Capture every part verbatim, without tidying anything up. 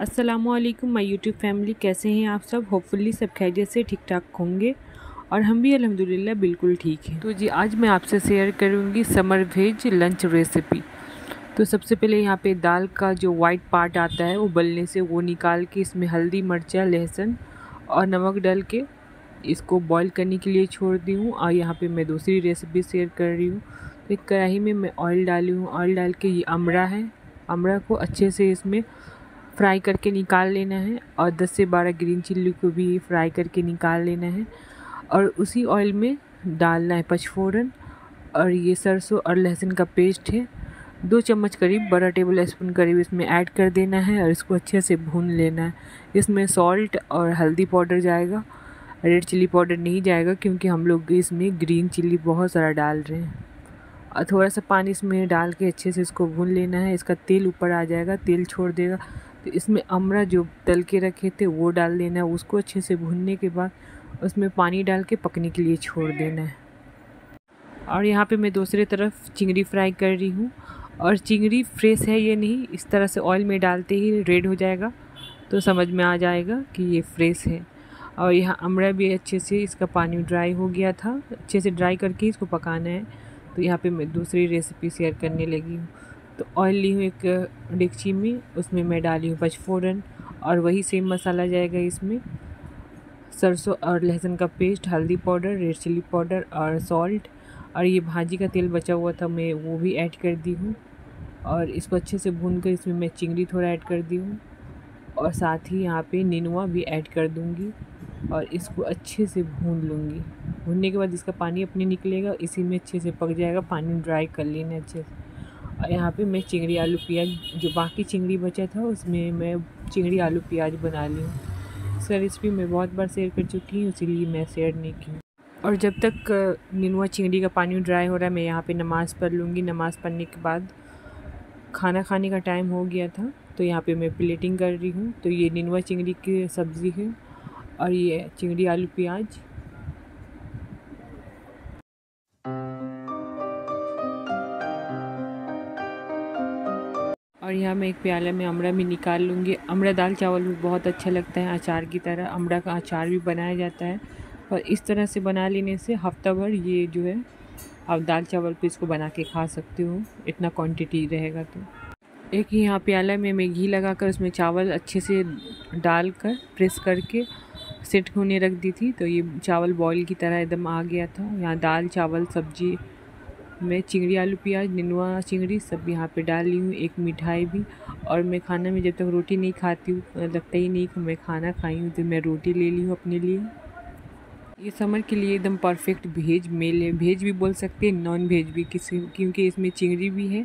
अस्सलामुअलैकुम my YouTube family, कैसे हैं आप सब। होपफुली सब खैरियत से ठीक ठाक होंगे और हम भी अल्हम्दुलिल्लाह बिल्कुल ठीक हैं। तो जी आज मैं आपसे शेयर करूंगी समर वेज लंच रेसिपी। तो सबसे पहले यहाँ पे दाल का जो वाइट पार्ट आता है उबलने से वो निकाल के इसमें हल्दी, मिर्चा, लहसुन और नमक डाल के इसको बॉईल करने के लिए छोड़ दी हूँ। और यहाँ पे मैं दूसरी रेसिपी शेयर कर रही हूँ। तो एक कढ़ाई में मैं ऑयल डाली हूँ। ऑयल डाल के ये अमरा है, अमरा को अच्छे से इसमें फ्राई करके निकाल लेना है और दस से बारह ग्रीन चिल्ली को भी फ्राई करके निकाल लेना है। और उसी ऑयल में डालना है पचफोरन और ये सरसों और लहसुन का पेस्ट है, दो चम्मच करीब, बारह टेबल स्पून करीब इसमें ऐड कर देना है और इसको अच्छे से भून लेना है। इसमें सॉल्ट और हल्दी पाउडर जाएगा, रेड चिली पाउडर नहीं जाएगा क्योंकि हम लोग इसमें ग्रीन चिली बहुत सारा डाल रहे हैं। और थोड़ा सा पानी इसमें डाल के अच्छे से इसको भून लेना है। इसका तेल ऊपर आ जाएगा, तेल छोड़ देगा। तो इसमें अमरा जो तल के रखे थे वो डाल देना है। उसको अच्छे से भूनने के बाद उसमें पानी डाल के पकने के लिए छोड़ देना है। और यहाँ पे मैं दूसरी तरफ चिंगड़ी फ्राई कर रही हूँ। और चिंगड़ी फ्रेश है ये नहीं, इस तरह से ऑयल में डालते ही रेड हो जाएगा तो समझ में आ जाएगा कि ये फ्रेश है। और यहाँ अमरा भी अच्छे से इसका पानी ड्राई हो गया था, अच्छे से ड्राई करके इसको पकाना है। तो यहाँ पे मैं दूसरी रेसिपी शेयर करने लगी हूँ। तो ऑयल ली हूँ एक डेगची में, उसमें मैं डाली हूँ पचफोरन और वही सेम मसाला जाएगा इसमें, सरसों और लहसुन का पेस्ट, हल्दी पाउडर, रेड चिली पाउडर और सॉल्ट। और ये भाजी का तेल बचा हुआ था मैं वो भी ऐड कर दी हूँ। और इसको अच्छे से भून कर इसमें मैं चिंगड़ी थोड़ा ऐड कर दी हूँ और साथ ही यहाँ पे नेनुआ भी ऐड कर दूँगी और इसको अच्छे से भून लूँगी। भूनने के बाद इसका पानी अपने निकलेगा, इसी में अच्छे से पक जाएगा। पानी ड्राई कर लेना अच्छे से। और यहाँ पे मैं चिंगड़ी आलू प्याज, जो बाकी चिंगड़ी बचा था उसमें मैं चिंगड़ी आलू प्याज बना ली हूँ। इसका रेसिपी मैं बहुत बार शेयर कर चुकी हूँ, इसीलिए मैं शेयर नहीं की। और जब तक नेनुआ चिंगड़ी का पानी ड्राई हो रहा है मैं यहाँ पर नमाज़ पढ़ लूँगी। नमाज़ पढ़ने के बाद खाना खाने का टाइम हो गया था तो यहाँ पे मैं प्लेटिंग कर रही हूँ। तो ये नेनुआ चिंगड़ी की सब्ज़ी है और ये चिंगड़ी आलू प्याज। और यहाँ मैं एक प्याला में अमरा भी निकाल लूँगी। अमरा दाल चावल भी बहुत अच्छा लगता है अचार की तरह। अमरा का अचार भी बनाया जाता है और इस तरह से बना लेने से हफ्ता भर ये जो है आप दाल चावल पे इसको बना के खा सकते हो, इतना क्वांटिटी रहेगा। तो एक ही यहाँ प्याला में मैं घी लगा कर उसमें चावल अच्छे से डाल कर प्रेस करके सेट होने रख दी थी। तो ये चावल बॉईल की तरह एकदम आ गया था। यहाँ दाल चावल सब्जी मैं चिंगड़ी आलू प्याज नेनुआ चिंगड़ी सब यहाँ पे डाल ली हूँ, एक मिठाई भी। और मैं खाना में जब तक रोटी नहीं खाती हूँ लगता ही नहीं कि मैं खाना खाई हूँ, तो मैं रोटी ले ली हूँ अपने लिए। ये समर के लिए एकदम परफेक्ट वेज मेल है, वेज भी बोल सकते हैं नॉन वेज भी किसी, क्योंकि इसमें चिंगड़ी भी है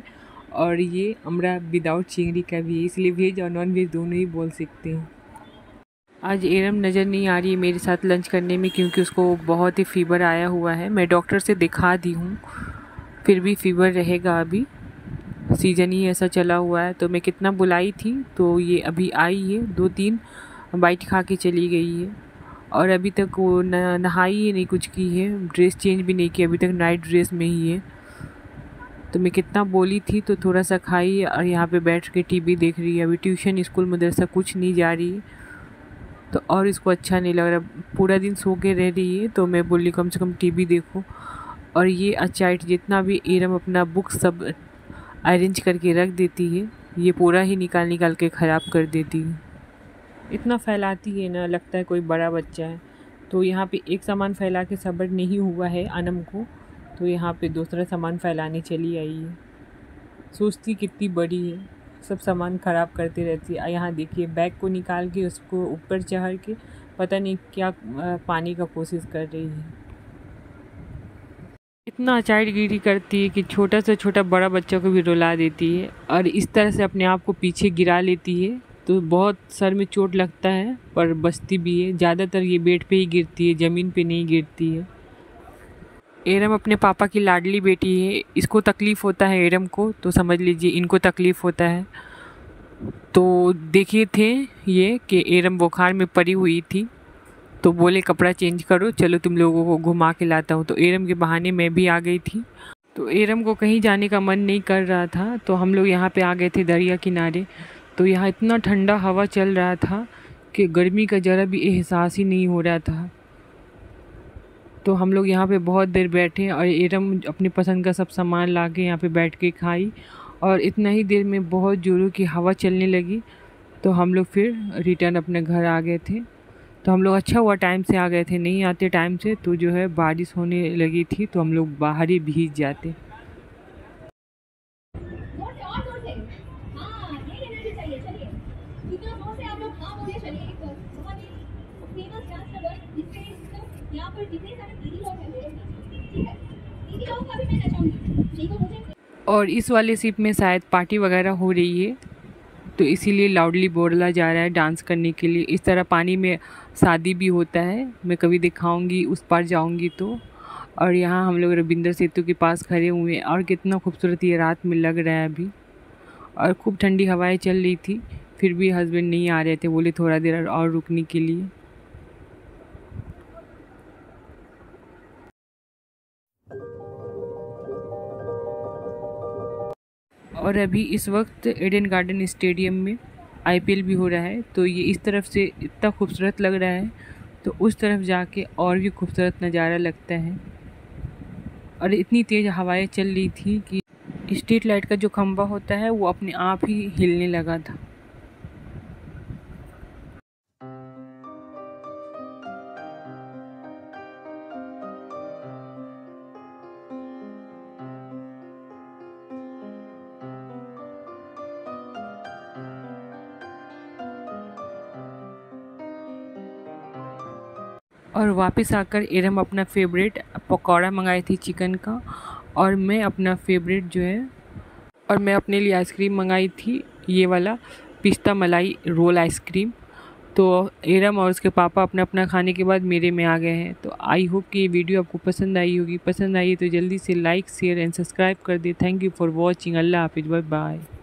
और ये अमरा विदाउट चिंगड़ी का भी है, इसलिए वेज और नॉन वेज दोनों ही बोल सकते हैं। आज एरम नज़र नहीं आ रही है मेरे साथ लंच करने में क्योंकि उसको बहुत ही फीवर आया हुआ है। मैं डॉक्टर से दिखा दी हूँ, फिर भी फीवर रहेगा। अभी सीज़न ही ऐसा चला हुआ है। तो मैं कितना बुलाई थी तो ये अभी आई है, दो तीन बाइट खा के चली गई है। और अभी तक वो नहाई ही नहीं, कुछ की है, ड्रेस चेंज भी नहीं की, अभी तक नाइट ड्रेस में ही है। तो मैं कितना बोली थी तो थोड़ा सा खाई और यहाँ पे बैठ के टीवी देख रही है। अभी ट्यूशन स्कूल मदरसा कुछ नहीं जा रही तो और इसको अच्छा नहीं लग रहा, पूरा दिन सो के रह रही है। तो मैं बोली कम से कम टीवी देखो। और ये अचाइट जितना भी एरम अपना बुक सब अरेंज करके रख देती है, ये पूरा ही निकाल निकाल के ख़राब कर देती है। इतना फैलाती है ना, लगता है कोई बड़ा बच्चा है। तो यहाँ पे एक सामान फैला के सब्र नहीं हुआ है अनम को, तो यहाँ पे दूसरा सामान फैलाने चली आई है। सोचती कितनी बड़ी है, सब सामान ख़राब करते रहती है। यहाँ देखिए बैग को निकाल के उसको ऊपर चढ़ के पता नहीं क्या पाने का कोशिश कर रही है। इतना अचाटगिरी करती है कि छोटा से छोटा बड़ा बच्चों को भी रुला देती है। और इस तरह से अपने आप को पीछे गिरा लेती है तो बहुत सर में चोट लगता है पर बचती भी है। ज़्यादातर ये बेड पे ही गिरती है, ज़मीन पे नहीं गिरती है। एरम अपने पापा की लाडली बेटी है, इसको तकलीफ़ होता है एरम को तो समझ लीजिए इनको तकलीफ़ होता है। तो देखे थे ये कि एरम बुखार में पड़ी हुई थी तो बोले कपड़ा चेंज करो, चलो तुम लोगों को घुमा के लाता हूँ। तो एरम के बहाने मैं भी आ गई थी। तो एरम को कहीं जाने का मन नहीं कर रहा था तो हम लोग यहाँ पर आ गए थे दरिया किनारे। तो यहाँ इतना ठंडा हवा चल रहा था कि गर्मी का ज़रा भी एहसास ही नहीं हो रहा था। तो हम लोग यहाँ पे बहुत देर बैठे और एरम अपनी पसंद का सब सामान ला के यहाँ पर बैठ के खाई, और इतना ही देर में बहुत ज़ोरों की हवा चलने लगी। तो हम लोग फिर रिटर्न अपने घर आ गए थे। तो हम लोग अच्छा हुआ टाइम से आ गए थे, नहीं आते टाइम से तो जो है बारिश होने लगी थी तो हम लोग बाहर ही भीग जाते। और इस वाले शिप में शायद पार्टी वगैरह हो रही है तो इसीलिए लाउडली बोला जा रहा है डांस करने के लिए। इस तरह पानी में शादी भी होता है, मैं कभी दिखाऊंगी उस पार जाऊंगी तो। और यहाँ हम लोग रविंद्र सेतु के पास खड़े हुए हैं और कितना खूबसूरत ये रात में लग रहा है अभी। और खूब ठंडी हवाएं चल रही थी, फिर भी हस्बैंड नहीं आ रहे थे, बोले थोड़ा देर और रुकने के लिए। और अभी इस वक्त एडन गार्डन स्टेडियम में आईपीएल भी हो रहा है, तो ये इस तरफ से इतना खूबसूरत लग रहा है तो उस तरफ जाके और भी खूबसूरत नज़ारा लगता है। और इतनी तेज़ हवाएं चल रही थी कि स्ट्रीट लाइट का जो खम्बा होता है वो अपने आप ही हिलने लगा था। और वापस आकर एरम अपना फेवरेट पकौड़ा मंगाई थी चिकन का, और मैं अपना फेवरेट जो है और मैं अपने लिए आइसक्रीम मंगाई थी ये वाला पिस्ता मलाई रोल आइसक्रीम। तो एरम और उसके पापा अपना अपना खाने के बाद मेरे में आ गए हैं। तो आई होप कि ये वीडियो आपको पसंद आई होगी, पसंद आई है तो जल्दी से लाइक शेयर एंड सब्सक्राइब कर दे। Thank you for watching. अल्लाह हाफिज़, बाय बाय।